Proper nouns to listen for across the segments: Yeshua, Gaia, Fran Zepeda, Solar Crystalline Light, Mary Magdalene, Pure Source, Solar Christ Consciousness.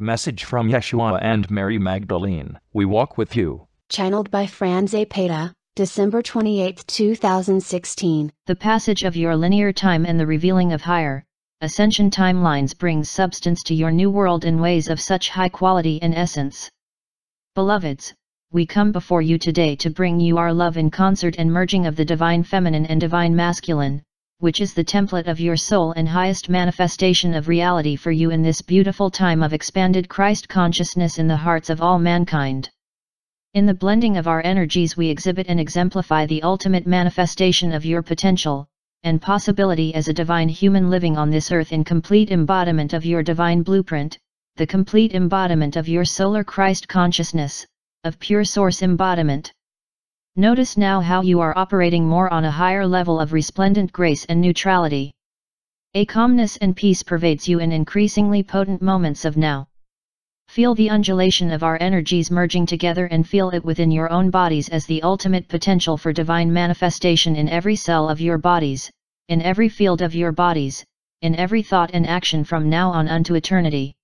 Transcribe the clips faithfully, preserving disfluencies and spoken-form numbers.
Message from Yeshua and Mary Magdalene, We Walk With You. Channeled by Fran Zepeda, December twenty-eighth, two thousand sixteen. The passage of your linear time and the revealing of higher, ascension timelines brings substance to your new world in ways of such high quality and essence. Beloveds, we come before you today to bring you our love in concert and merging of the divine feminine and divine masculine, which is the template of your soul and highest manifestation of reality for you in this beautiful time of expanded Christ consciousness in the hearts of all mankind. In the blending of our energies we exhibit and exemplify the ultimate manifestation of your potential, and possibility as a divine human living on this earth in complete embodiment of your divine blueprint, the complete embodiment of your solar Christ consciousness, of pure source embodiment. Notice now how you are operating more on a higher level of resplendent grace and neutrality. A calmness and peace pervades you in increasingly potent moments of now. Feel the undulation of our energies merging together and feel it within your own bodies as the ultimate potential for divine manifestation in every cell of your bodies, in every field of your bodies, in every thought and action from now on unto eternity.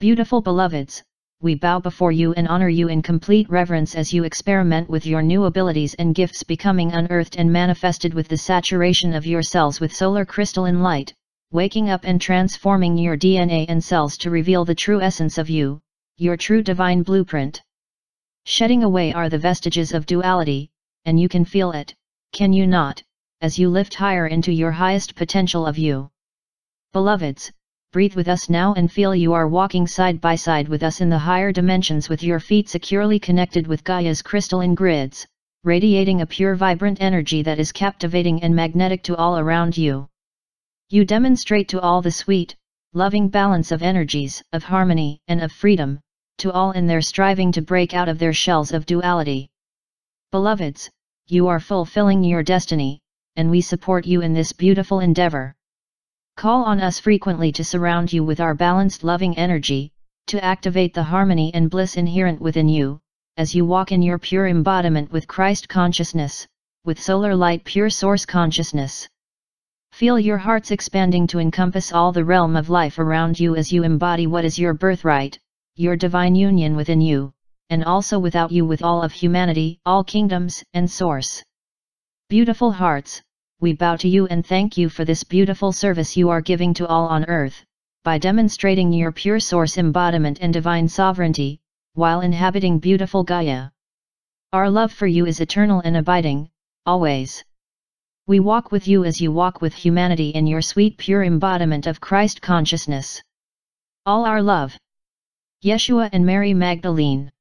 Beautiful beloveds, we bow before you and honor you in complete reverence as you experiment with your new abilities and gifts becoming unearthed and manifested with the saturation of your cells with solar crystalline light, waking up and transforming your D N A and cells to reveal the true essence of you, your true divine blueprint. Shedding away are the vestiges of duality, and you can feel it, can you not, as you lift higher into your highest potential of you. Beloveds, breathe with us now and feel you are walking side by side with us in the higher dimensions with your feet securely connected with Gaia's crystalline grids, radiating a pure vibrant energy that is captivating and magnetic to all around you. You demonstrate to all the sweet, loving balance of energies, of harmony and of freedom, to all in their striving to break out of their shells of duality. Beloveds, you are fulfilling your destiny, and we support you in this beautiful endeavor. Call on us frequently to surround you with our balanced loving energy, to activate the harmony and bliss inherent within you, as you walk in your pure embodiment with Christ consciousness, with solar light pure source consciousness. Feel your hearts expanding to encompass all the realm of life around you as you embody what is your birthright, your divine union within you, and also without you with all of humanity, all kingdoms and source. Beautiful hearts, we bow to you and thank you for this beautiful service you are giving to all on earth, by demonstrating your pure source embodiment and divine sovereignty, while inhabiting beautiful Gaia. Our love for you is eternal and abiding, always. We walk with you as you walk with humanity in your sweet pure embodiment of Christ consciousness. All our love. Yeshua and Mary Magdalene.